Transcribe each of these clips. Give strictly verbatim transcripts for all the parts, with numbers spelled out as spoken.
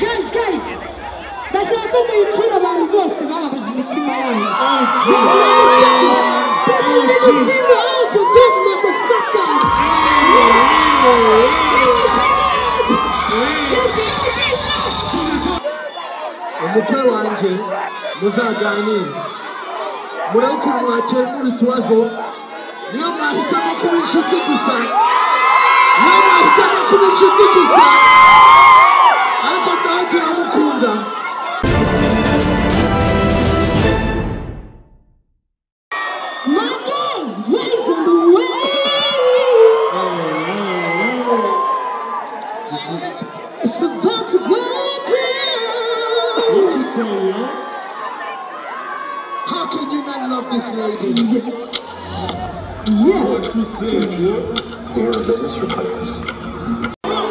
Guys, guys, ndashaka muyitura abantu bose bababije imitima yanyu. Umukwe wanjye muzaganire muri kumwakira muri tuwazo niyo mahitamo kuba inshuti gusa niyo mahitamo kuba inshuti gusa ariko ndamukunza. My guys, race on the way. It's about to go down. What you say? How can you not love this lady? Yeah. Yeah. What you say? Here are the instructions. Come on.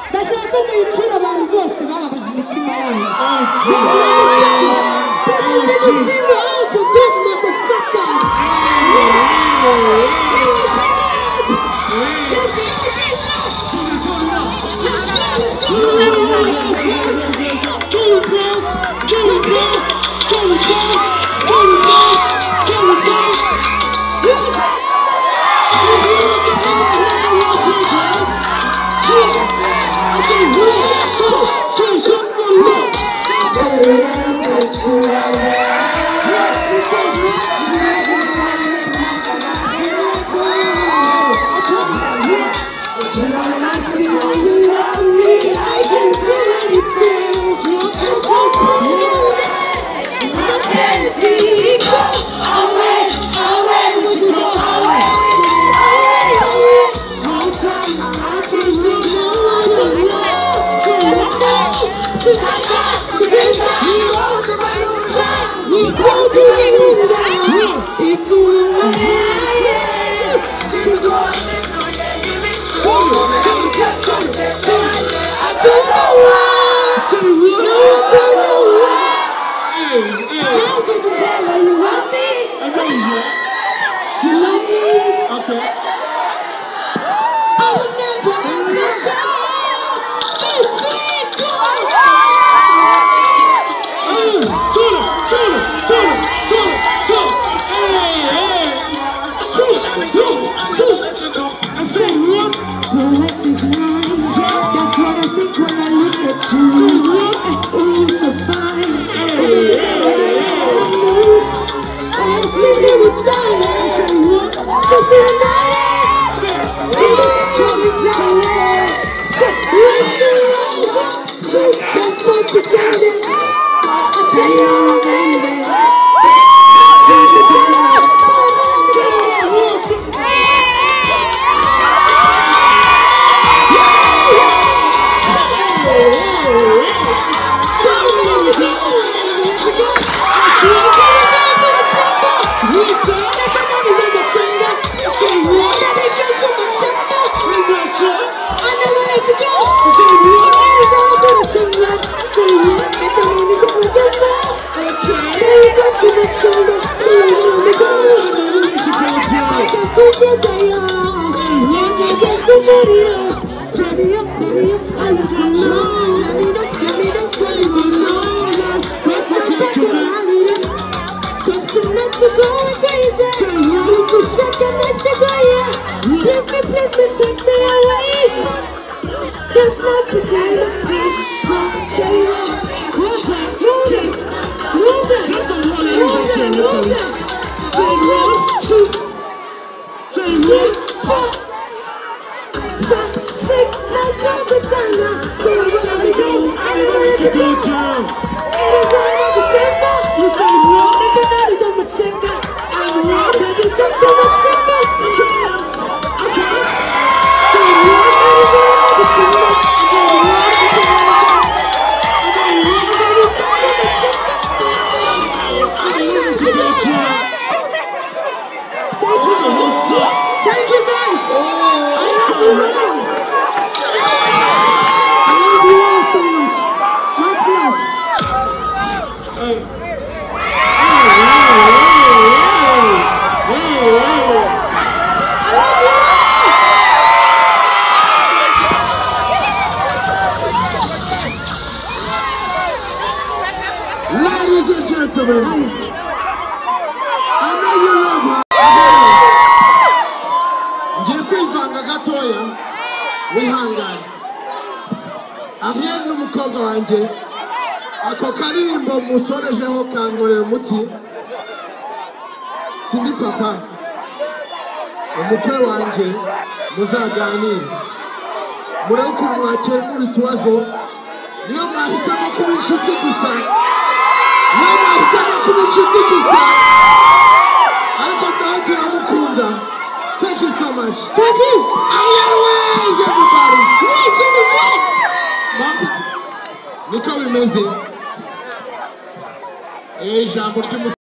That's not bitura abantu bose bababuze imitima yabo.